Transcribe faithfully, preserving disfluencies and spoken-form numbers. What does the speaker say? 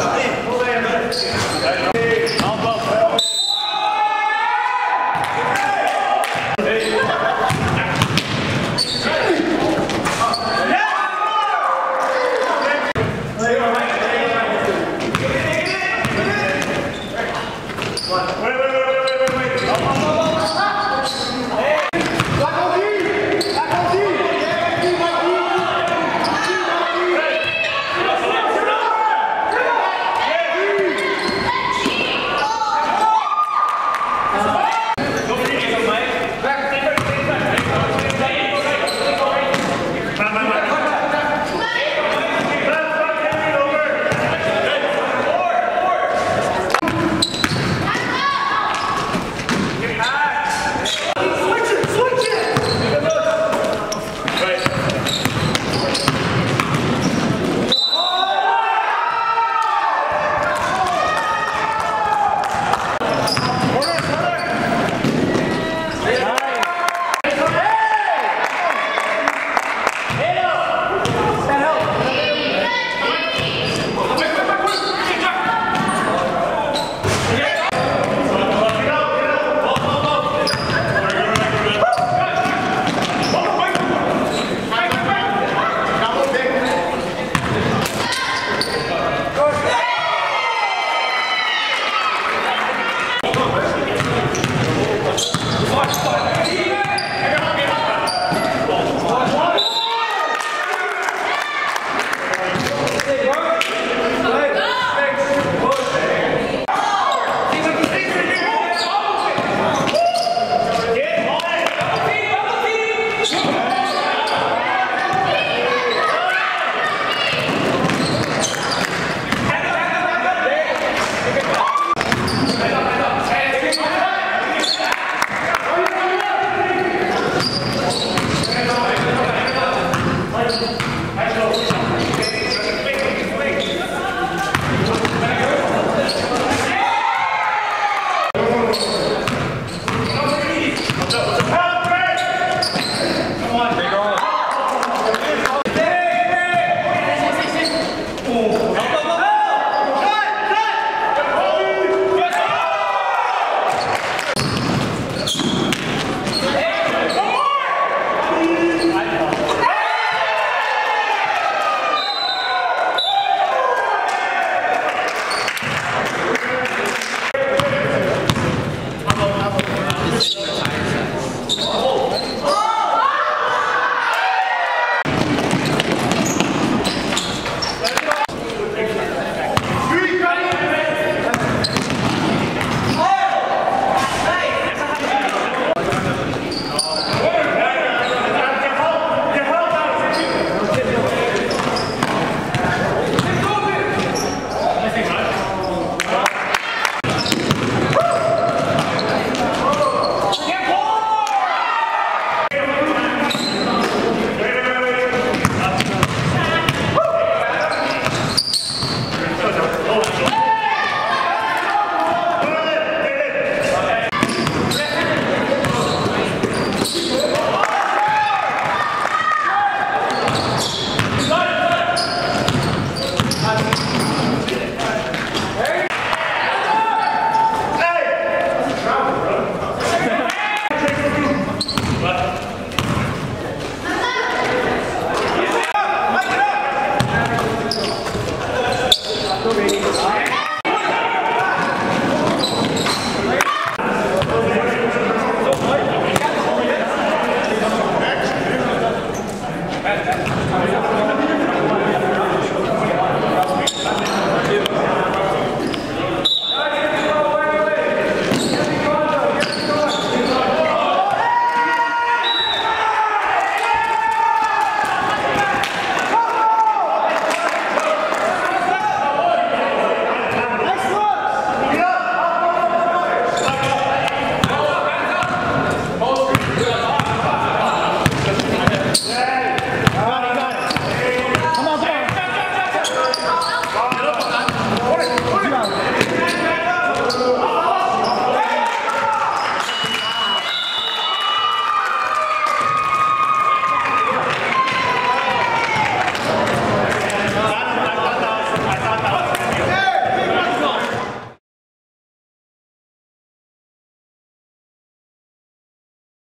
Stop it.